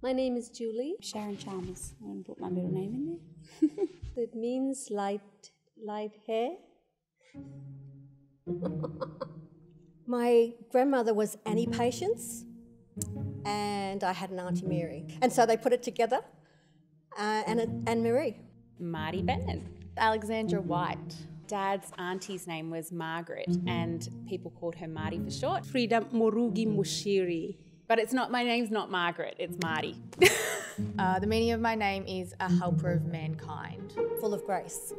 My name is Julie Sharon Chalmers. I want to put my middle name in there. It means light hair. My grandmother was Annie Patience, and I had an Auntie Mary. And so they put it together, and Anne-Marie. Marty Bennett. Alexandra White. Dad's auntie's name was Margaret, and people called her Marty for short. Frieda Morugi Mushiri. But it's not, my name's not Margaret, it's Marty. The meaning of my name is a helper of mankind. Full of grace.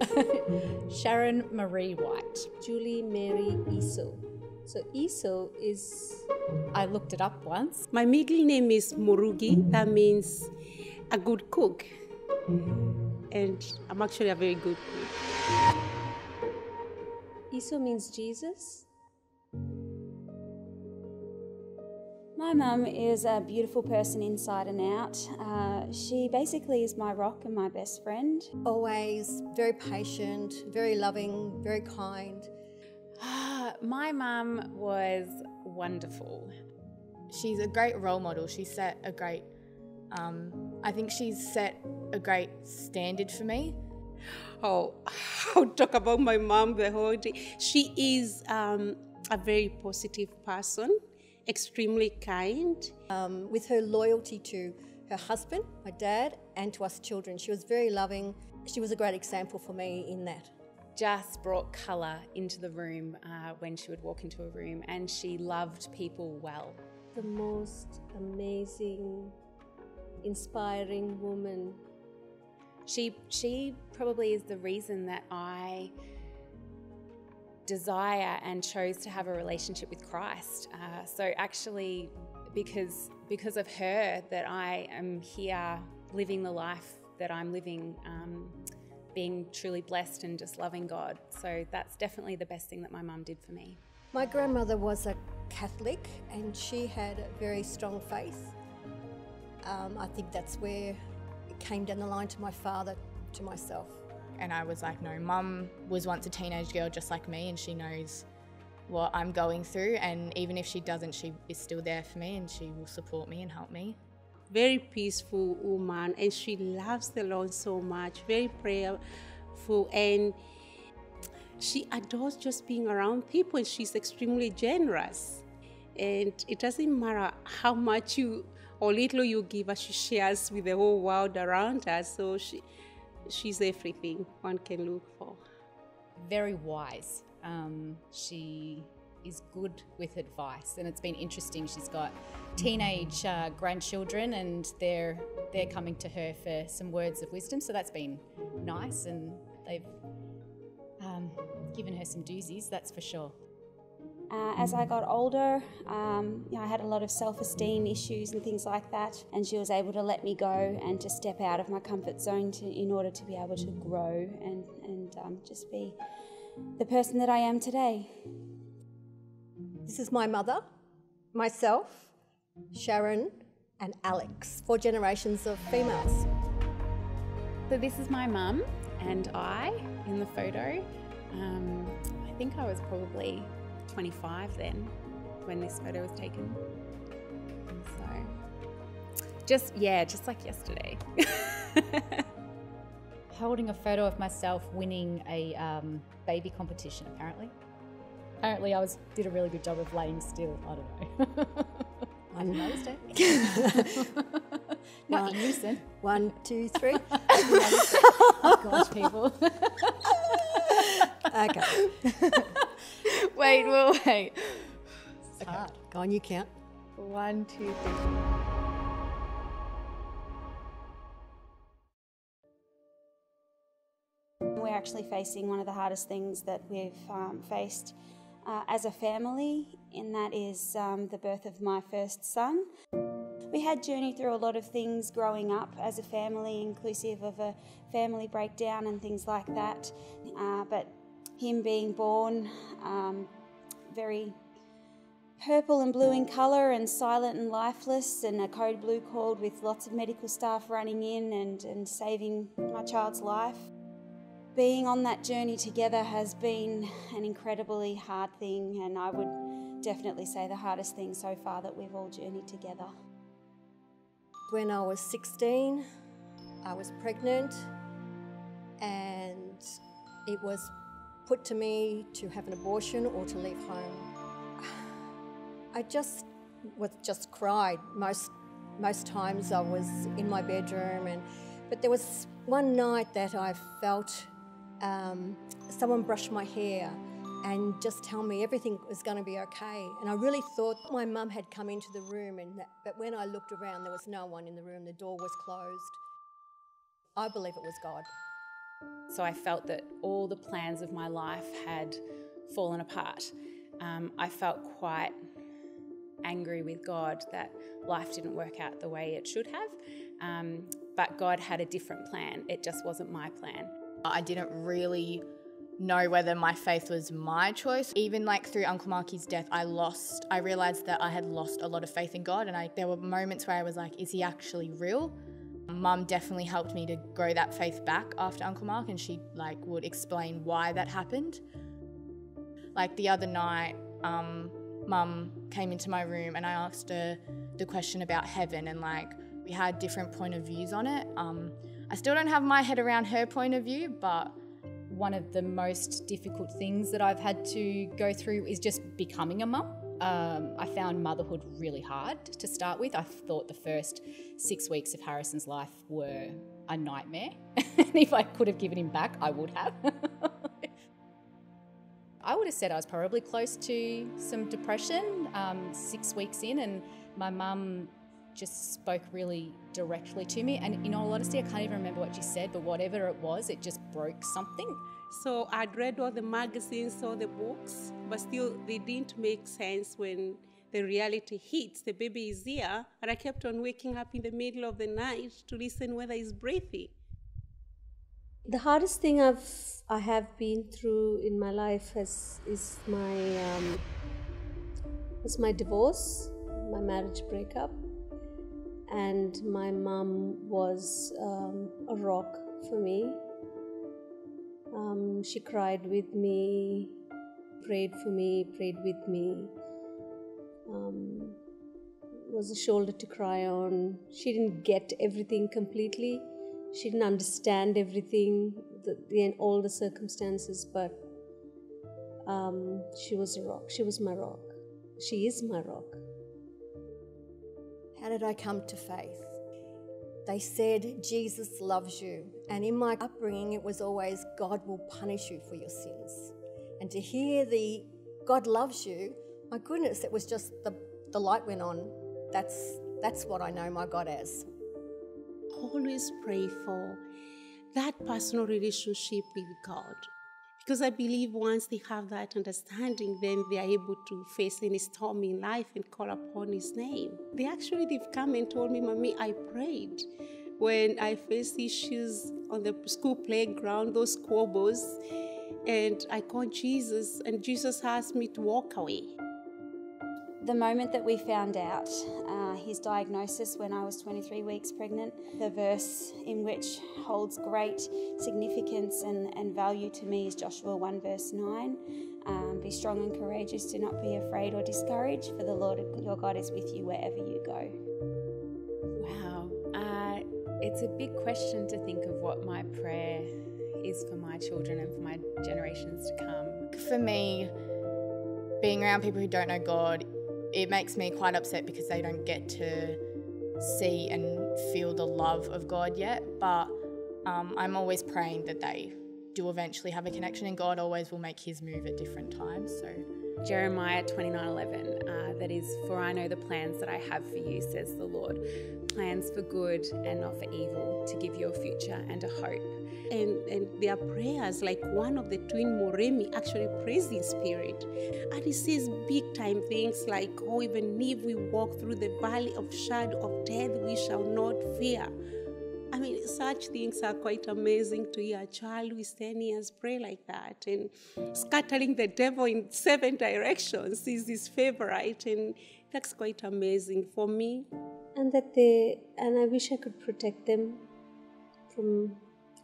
Sharon Marie White. Julie Mary Eso. So Eso is, I looked it up once. My middle name is Morugi, that means a good cook. And I'm actually a very good cook. Eso means Jesus. My mum is a beautiful person inside and out. She basically is my rock and my best friend. Always very patient, very loving, very kind. My mum was wonderful. She's a great role model. She set a great, I think she's set a great standard for me. Oh, I'll talk about my mum the whole day. She is a very positive person. Extremely kind. With her loyalty to her husband, my dad, and to us children. She was very loving. She was a great example for me in that. Just brought colour into the room when she would walk into a room, and she loved people well. The most amazing, inspiring woman. She probably is the reason that I desire and chose to have a relationship with Christ. So actually, because of her that I am here living the life that I'm living, being truly blessed and just loving God. So that's definitely the best thing that my mum did for me. My grandmother was a Catholic, and she had a very strong faith. I think that's where it came down the line to my father, to myself. And I was like, no, Mum was once a teenage girl just like me, and she knows what I'm going through, and even if she doesn't, she is still there for me, and she will support me and help me. Very peaceful woman, and she loves the Lord so much, very prayerful, and she adores just being around people, and she's extremely generous. And it doesn't matter how much you or little you give her, she shares with the whole world around her, so she's everything one can look for. Very wise. She is good with advice, and it's been interesting. She's got teenage grandchildren, and they're coming to her for some words of wisdom, so that's been nice, and they've given her some doozies, that's for sure. As I got older, you know, I had a lot of self-esteem issues and things like that, and she was able to let me go and to step out of my comfort zone in order to be able to grow and just be the person that I am today. This is my mother, myself, Sharon and Alex, 4 generations of females. So this is my mum and I in the photo. I think I was probably 25 then when this photo was taken, so just like yesterday. Holding a photo of myself winning a baby competition, apparently I did a really good job of laying still, I don't know. I noticed it. Not in unison. 1, 2, 3. Oh gosh, people. Okay. Wait, we'll wait. It's okay. Hard. Go on, you count. 1, 2, 3. We're actually facing one of the hardest things that we've faced as a family, and that is the birth of my first son. We had journeyed through a lot of things growing up as a family, inclusive of a family breakdown and things like that, but him being born very purple and blue in colour and silent and lifeless, and a code blue called with lots of medical staff running in and saving my child's life. Being on that journey together has been an incredibly hard thing, and I would definitely say the hardest thing so far that we've all journeyed together. When I was 16, I was pregnant, and it was put to me to have an abortion or to leave home. I just cried. Most times I was in my bedroom, but there was one night that I felt someone brush my hair and just tell me everything was going to be okay. And I really thought my mum had come into the room, but when I looked around, there was no one in the room. The door was closed. I believe it was God. So I felt that all the plans of my life had fallen apart. I felt quite angry with God that life didn't work out the way it should have, but God had a different plan. It just wasn't my plan. I didn't really know whether my faith was my choice. Even like through Uncle Marky's death, I realised that I had lost a lot of faith in God, and there were moments where I was like, is he actually real? Mum definitely helped me to grow that faith back after Uncle Mark, and she would explain why that happened. Like the other night, Mum came into my room and I asked her the question about heaven, and we had different point of views on it. I still don't have my head around her point of view, but one of the most difficult things that I've had to go through is just becoming a mum. I found motherhood really hard to start with. I thought the first 6 weeks of Harrison's life were a nightmare. And if I could have given him back, I would have. I would have said I was probably close to some depression 6 weeks in, and my mum just spoke really directly to me. And in all honesty, I can't even remember what she said, but whatever it was, it just broke something. So I'd read all the magazines, all the books, but still they didn't make sense when the reality hits. The baby is here, and I kept on waking up in the middle of the night to listen whether he's breathing. The hardest thing I have been through in my life is my divorce, my marriage breakup, and my mum was a rock for me. She cried with me, prayed for me, prayed with me, was a shoulder to cry on. She didn't get everything completely. She didn't understand everything, all the circumstances, but she was a rock. She was my rock. She is my rock. How did I come to faith? They said, Jesus loves you. And in my upbringing, it was always, God will punish you for your sins. And to hear the God loves you, my goodness, it was just the light went on. That's what I know my God as. Always pray for that personal relationship with God. Because I believe once they have that understanding, then they are able to face any storm in life and call upon his name. They've come and told me, Mommy, I prayed. When I faced issues on the school playground, those squabbles, and I called Jesus, and Jesus asked me to walk away. The moment that we found out his diagnosis when I was 23 weeks pregnant, the verse in which holds great significance and value to me is Joshua 1 verse 9. Be strong and courageous, do not be afraid or discouraged, for the Lord your God is with you wherever you go. Wow, it's a big question to think of what my prayer is for my children and for my generations to come. For me, being around people who don't know God, it makes me quite upset because they don't get to see and feel the love of God yet, but I'm always praying that they do eventually have a connection, and God always will make his move at different times. So Jeremiah 29:11, that is, for I know the plans that I have for you, says the Lord, plans for good and not for evil, to give you a future and a hope. And their prayers, like one of the twin Moremi actually prays in spirit. And he says big time things like, oh, even if we walk through the valley of shadow of death, we shall not fear. I mean, such things are quite amazing to hear a child who is 10 years pray like that. And scattering the devil in 7 directions is his favorite, and that's quite amazing for me. And I wish I could protect them from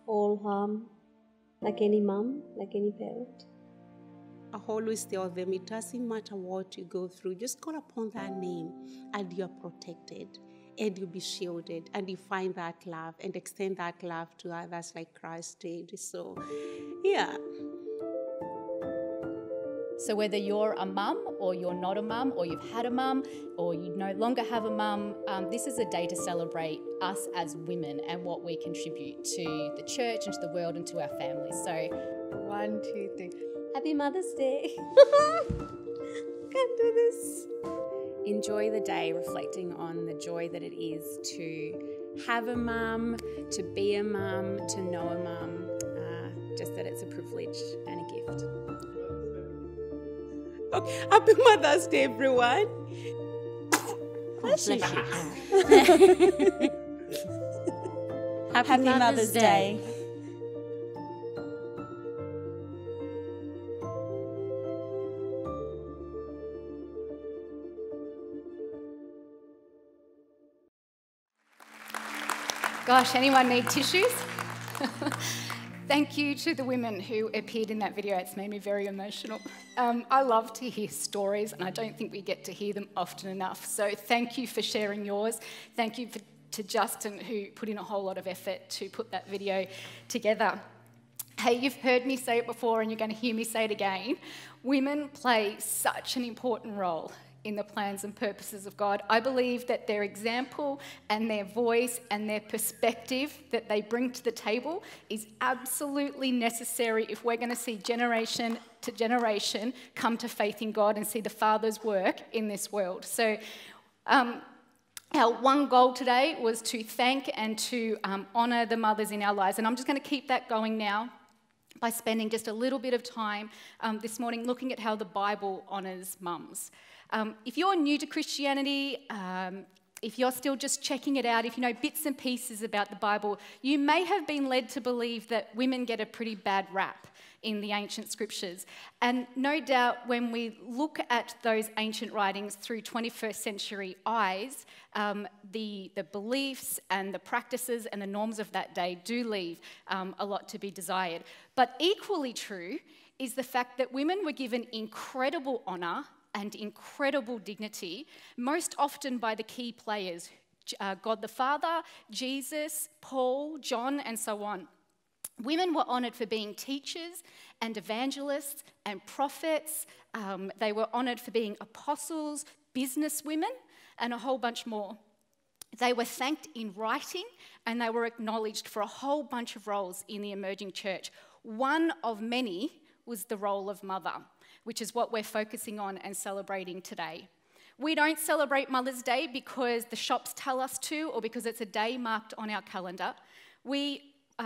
all harm, like any mum, like any parent. always tell them it doesn't matter what you go through. Just call upon that name and you're protected and you'll be shielded and you find that love and extend that love to others like Christ did. So, yeah. So whether you're a mum or you're not a mum or you've had a mum or you no longer have a mum, this is a day to celebrate us as women and what we contribute to the church and to the world and to our families. So 1, 2, 3. Happy Mother's Day. Can't do this. Enjoy the day reflecting on the joy that it is to have a mum, to be a mum, to know a mum, just that it's a privilege and a gift. Okay. Happy Mother's Day, everyone. Happy Mother's Day. Gosh, anyone need tissues? Thank you to the women who appeared in that video. It's made me very emotional. I love to hear stories, and I don't think we get to hear them often enough. So thank you for sharing yours. Thank you to Justin, who put in a whole lot of effort to put that video together. Hey, you've heard me say it before, and you're going to hear me say it again. Women play such an important role in the plans and purposes of God. I believe that their example and their voice and their perspective that they bring to the table is absolutely necessary if we're going to see generation to generation come to faith in God and see the Father's work in this world. So our one goal today was to thank and to honour the mothers in our lives. And I'm just going to keep that going now by spending just a little bit of time this morning looking at how the Bible honours mums. If you're new to Christianity, if you're still just checking it out, if you know bits and pieces about the Bible, you may have been led to believe that women get a pretty bad rap in the ancient scriptures. And no doubt when we look at those ancient writings through 21st century eyes, the beliefs and the practices and the norms of that day do leave a lot to be desired. But equally true is the fact that women were given incredible honour and incredible dignity, most often by the key players, God the Father, Jesus, Paul, John, and so on. Women were honoured for being teachers and evangelists and prophets. They were honoured for being apostles, businesswomen, and a whole bunch more. They were thanked in writing, and they were acknowledged for a whole bunch of roles in the emerging church. One of many was the role of mother, which is what we're focusing on and celebrating today. We don't celebrate Mother's Day because the shops tell us to or because it's a day marked on our calendar. We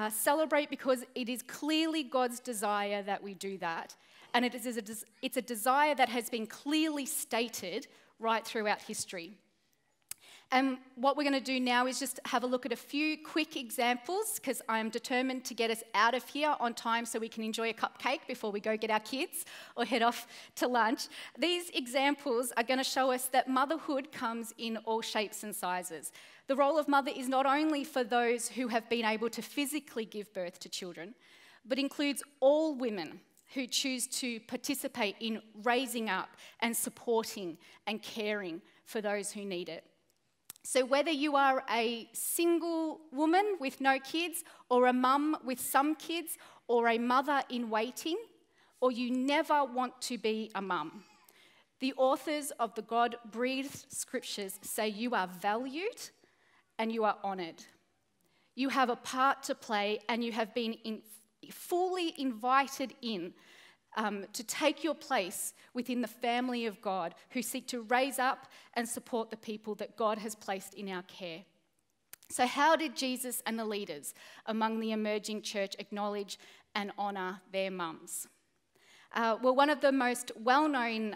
celebrate because it is clearly God's desire that we do that. And it's a desire that has been clearly stated right throughout history. And what we're going to do now is just have a look at a few quick examples, because I'm determined to get us out of here on time so we can enjoy a cupcake before we go get our kids or head off to lunch. These examples are going to show us that motherhood comes in all shapes and sizes. The role of mother is not only for those who have been able to physically give birth to children, but includes all women who choose to participate in raising up and supporting and caring for those who need it. So whether you are a single woman with no kids, or a mum with some kids, or a mother in waiting, or you never want to be a mum, the authors of the God-breathed scriptures say you are valued and you are honoured. You have a part to play and you have been fully invited in to take your place within the family of God, who seek to raise up and support the people that God has placed in our care. So how did Jesus and the leaders among the emerging church acknowledge and honour their mums? Well, one of the most well-known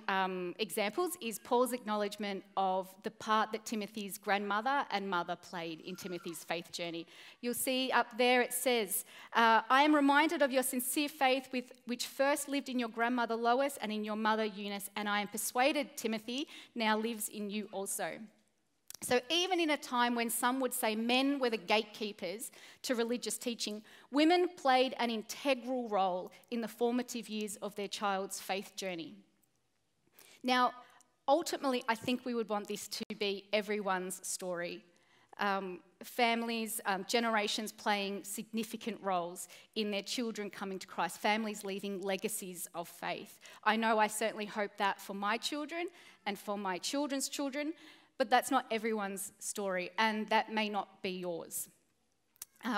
examples is Paul's acknowledgement of the part that Timothy's grandmother and mother played in Timothy's faith journey. You'll see up there it says, I am reminded of your sincere faith which first lived in your grandmother Lois and in your mother Eunice, and I am persuaded Timothy now lives in you also. So even in a time when some would say men were the gatekeepers to religious teaching, women played an integral role in the formative years of their child's faith journey. Now, ultimately, I think we would want this to be everyone's story. Families, generations playing significant roles in their children coming to Christ, families leaving legacies of faith. I know I certainly hope that for my children and for my children's children, but that's not everyone's story, and that may not be yours.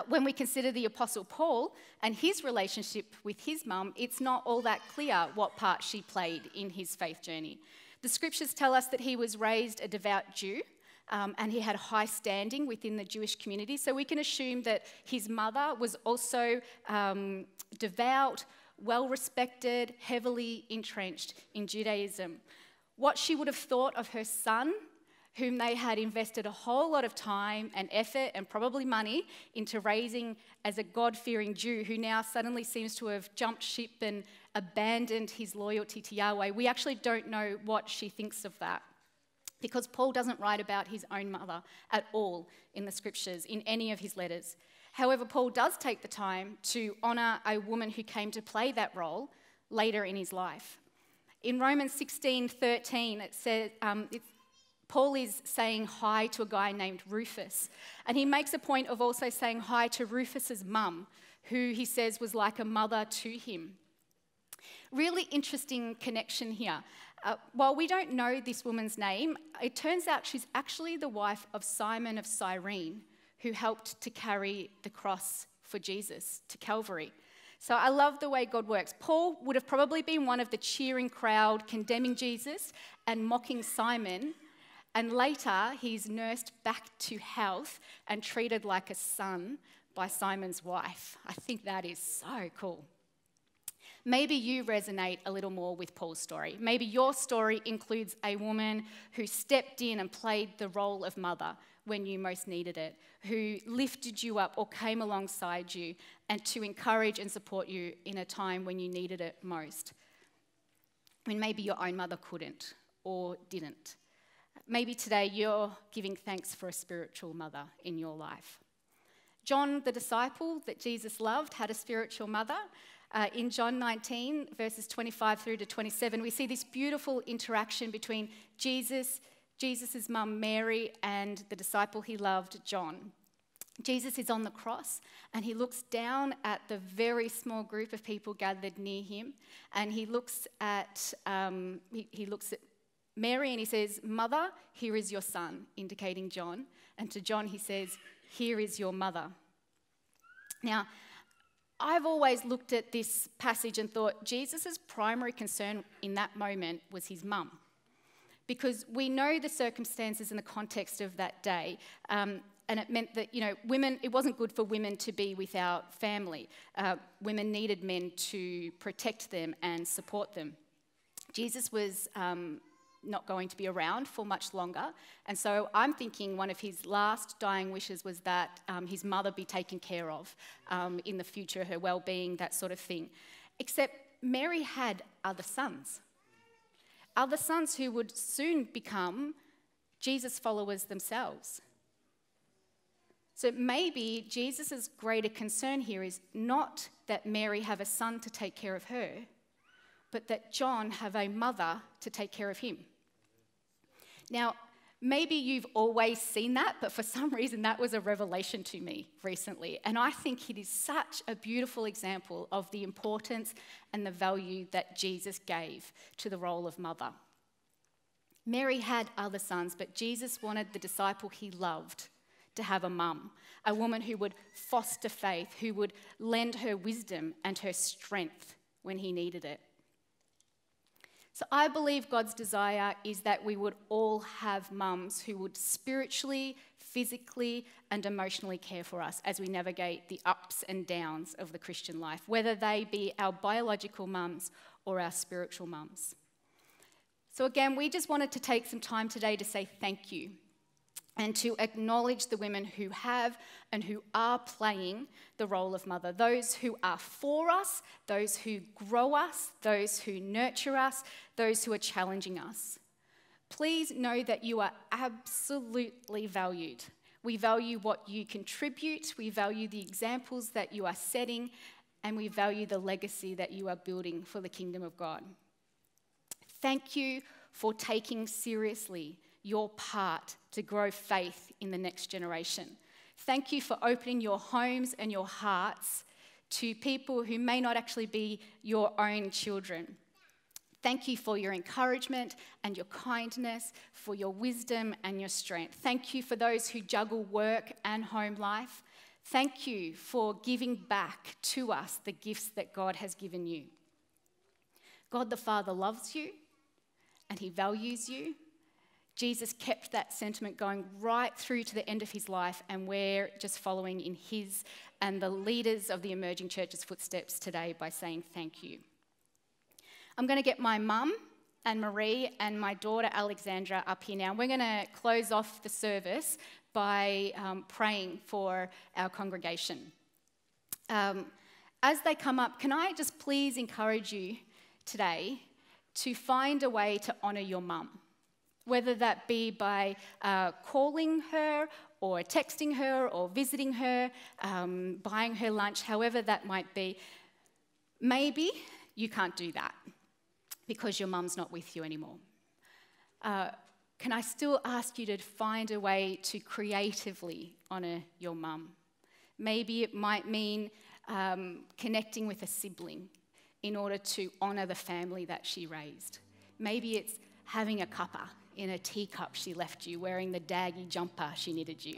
When we consider the Apostle Paul and his relationship with his mum, it's not all that clear what part she played in his faith journey. The scriptures tell us that he was raised a devout Jew, and he had high standing within the Jewish community, so we can assume that his mother was also devout, well-respected, heavily entrenched in Judaism. What she would have thought of her son, whom they had invested a whole lot of time and effort and probably money into raising as a God-fearing Jew, who now suddenly seems to have jumped ship and abandoned his loyalty to Yahweh. We actually don't know what she thinks of that, because Paul doesn't write about his own mother at all in the scriptures, in any of his letters. However, Paul does take the time to honour a woman who came to play that role later in his life. In Romans 16:13, it says, Paul is saying hi to a guy named Rufus, and he makes a point of also saying hi to Rufus's mum, who he says was like a mother to him. Really interesting connection here. While we don't know this woman's name, it turns out she's actually the wife of Simon of Cyrene, who helped to carry the cross for Jesus to Calvary. So I love the way God works. Paul would have probably been one of the cheering crowd condemning Jesus and mocking Simon, and later he's nursed back to health and treated like a son by Simon's wife. I think that is so cool. Maybe you resonate a little more with Paul's story. Maybe your story includes a woman who stepped in and played the role of mother when you most needed it, who lifted you up or came alongside you and to encourage and support you in a time when you needed it most. When maybe your own mother couldn't or didn't. Maybe today you're giving thanks for a spiritual mother in your life. John, the disciple that Jesus loved, had a spiritual mother. In John 19, verses 25 through to 27, we see this beautiful interaction between Jesus' mum Mary, and the disciple he loved, John. Jesus is on the cross, and he looks down at the very small group of people gathered near him, and he looks at Mary and he says, "Mother, here is your son," indicating John. And to John he says, "Here is your mother." Now, I've always looked at this passage and thought Jesus' primary concern in that moment was his mum, because we know the circumstances and the context of that day, and it meant that, you know, women, it wasn't good for women to be without family. Women needed men to protect them and support them. Jesus was not going to be around for much longer, and so I'm thinking one of his last dying wishes was that his mother be taken care of in the future, her well-being, that sort of thing. Except Mary had other sons who would soon become Jesus followers themselves. So maybe Jesus's greater concern here is not that Mary have a son to take care of her, but that John have a mother to take care of him. Now, maybe you've always seen that, but for some reason that was a revelation to me recently. And I think it is such a beautiful example of the importance and the value that Jesus gave to the role of mother. Mary had other sons, but Jesus wanted the disciple he loved to have a mum, a woman who would foster faith, who would lend her wisdom and her strength when he needed it. So I believe God's desire is that we would all have mums who would spiritually, physically, and emotionally care for us as we navigate the ups and downs of the Christian life, whether they be our biological mums or our spiritual mums. So again, we just wanted to take some time today to say thank you and to acknowledge the women who have and who are playing the role of mother, those who are for us, those who grow us, those who nurture us, those who are challenging us. Please know that you are absolutely valued. We value what you contribute, we value the examples that you are setting, and we value the legacy that you are building for the kingdom of God. Thank you for taking seriously your part to grow faith in the next generation. Thank you for opening your homes and your hearts to people who may not actually be your own children. Thank you for your encouragement and your kindness, for your wisdom and your strength. Thank you for those who juggle work and home life. Thank you for giving back to us the gifts that God has given you. God the Father loves you and he values you. Jesus kept that sentiment going right through to the end of his life, and we're just following in his and the leaders of the emerging church's footsteps today by saying thank you. I'm going to get my mum, Anne-Marie, and my daughter, Alexandra, up here now. We're going to close off the service by praying for our congregation. As they come up, can I just please encourage you today to find a way to honour your mum, whether that be by calling her or texting her or visiting her, buying her lunch, however that might be. Maybe you can't do that because your mum's not with you anymore. Can I still ask you to find a way to creatively honour your mum? Maybe it might mean connecting with a sibling in order to honour the family that she raised. Maybe it's having a cuppa in a teacup she left you, wearing the daggy jumper she knitted you.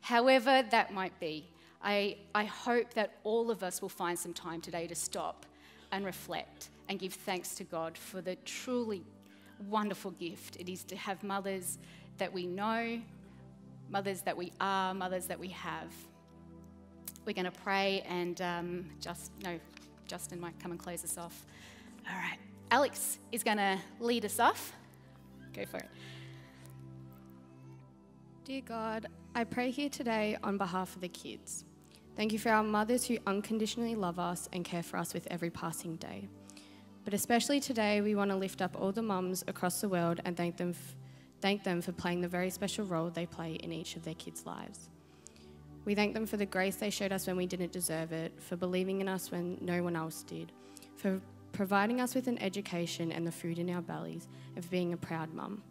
However that might be, I hope that all of us will find some time today to stop and reflect and give thanks to God for the truly wonderful gift it is to have mothers that we know, mothers that we are, mothers that we have. We're going to pray and Justin might come and close us off. All right, Alex is going to lead us off. Go for it. Dear God, I pray here today on behalf of the kids. Thank you for our mothers who unconditionally love us and care for us with every passing day. But especially today, we want to lift up all the mums across the world and thank them for playing the very special role they play in each of their kids' lives. We thank them for the grace they showed us when we didn't deserve it, for believing in us when no one else did, for providing us with an education and the food in our bellies, and for being a proud mum.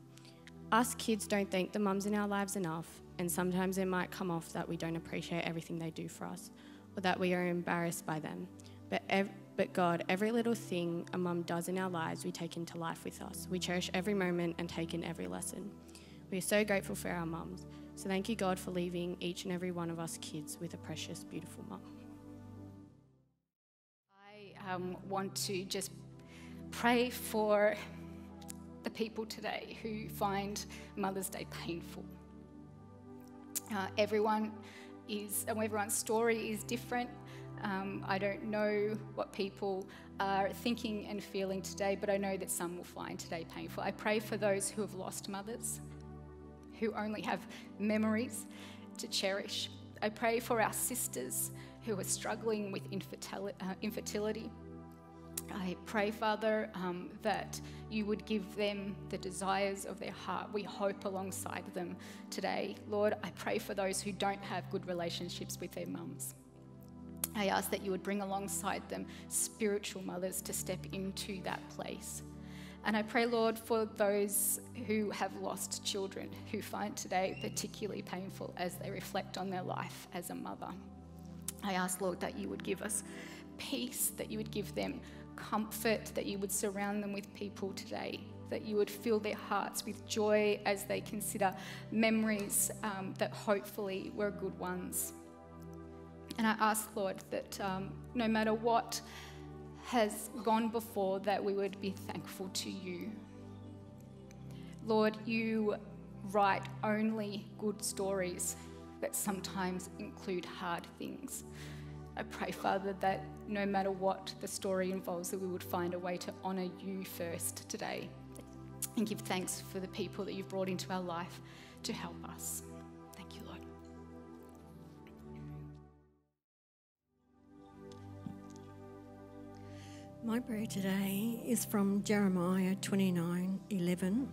Us kids don't thank the mums in our lives enough, and sometimes it might come off that we don't appreciate everything they do for us or that we are embarrassed by them. But God, every little thing a mum does in our lives, we take into life with us. We cherish every moment and take in every lesson. We are so grateful for our mums. So thank you, God, for leaving each and every one of us kids with a precious, beautiful mum. I want to just pray for the people today who find Mother's Day painful. Everyone's story is different. I don't know what people are thinking and feeling today, but I know that some will find today painful. I pray for those who have lost mothers, who only have memories to cherish. I pray for our sisters who are struggling with infertility. I pray, Father, that you would give them the desires of their heart. We hope alongside them today. Lord, I pray for those who don't have good relationships with their mums. I ask that you would bring alongside them spiritual mothers to step into that place. And I pray, Lord, for those who have lost children, who find today particularly painful as they reflect on their life as a mother. I ask, Lord, that you would give us peace, that you would give them comfort, that you would surround them with people today, that you would fill their hearts with joy as they consider memories that hopefully were good ones. And I ask, Lord, that no matter what has gone before, that we would be thankful to you. Lord, you write only good stories that sometimes include hard things. I pray, Father, that no matter what the story involves, that we would find a way to honour you first today and give thanks for the people that you've brought into our life to help us. Thank you, Lord. My prayer today is from Jeremiah 29:11.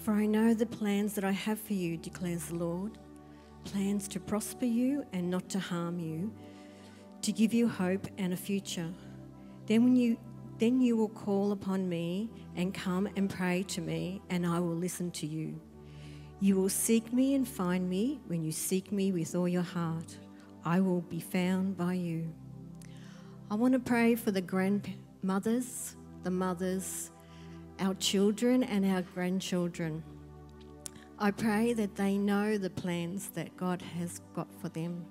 For I know the plans that I have for you, declares the Lord, plans to prosper you and not to harm you, to give you hope and a future. Then you will call upon me and come and pray to me, and I will listen to you. You will seek me and find me when you seek me with all your heart. I will be found by you. I want to pray for the grandmothers, the mothers, our children and our grandchildren. I pray that they know the plans that God has got for them.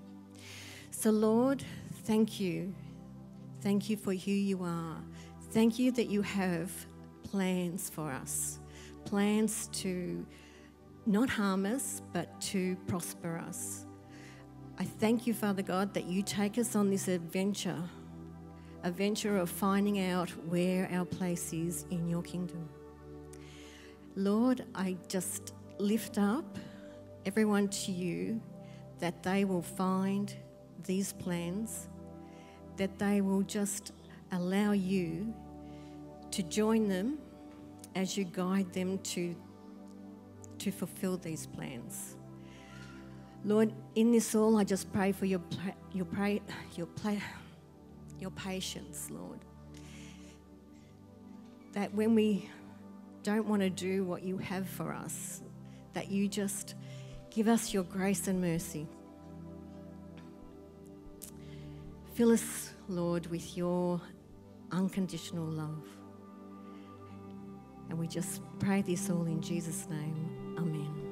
So Lord, thank you. Thank you for who you are. Thank you that you have plans for us, plans to not harm us, but to prosper us. I thank you, Father God, that you take us on this adventure of finding out where our place is in your kingdom. Lord, I just lift up everyone to you, that they will find these plans, that they will just allow you to join them as you guide them to fulfill these plans. Lord, in this all, I just pray for your patience, Lord, that when we don't want to do what you have for us, that you just give us your grace and mercy. Fill us, Lord, with your unconditional love. And we just pray this all in Jesus' name. Amen.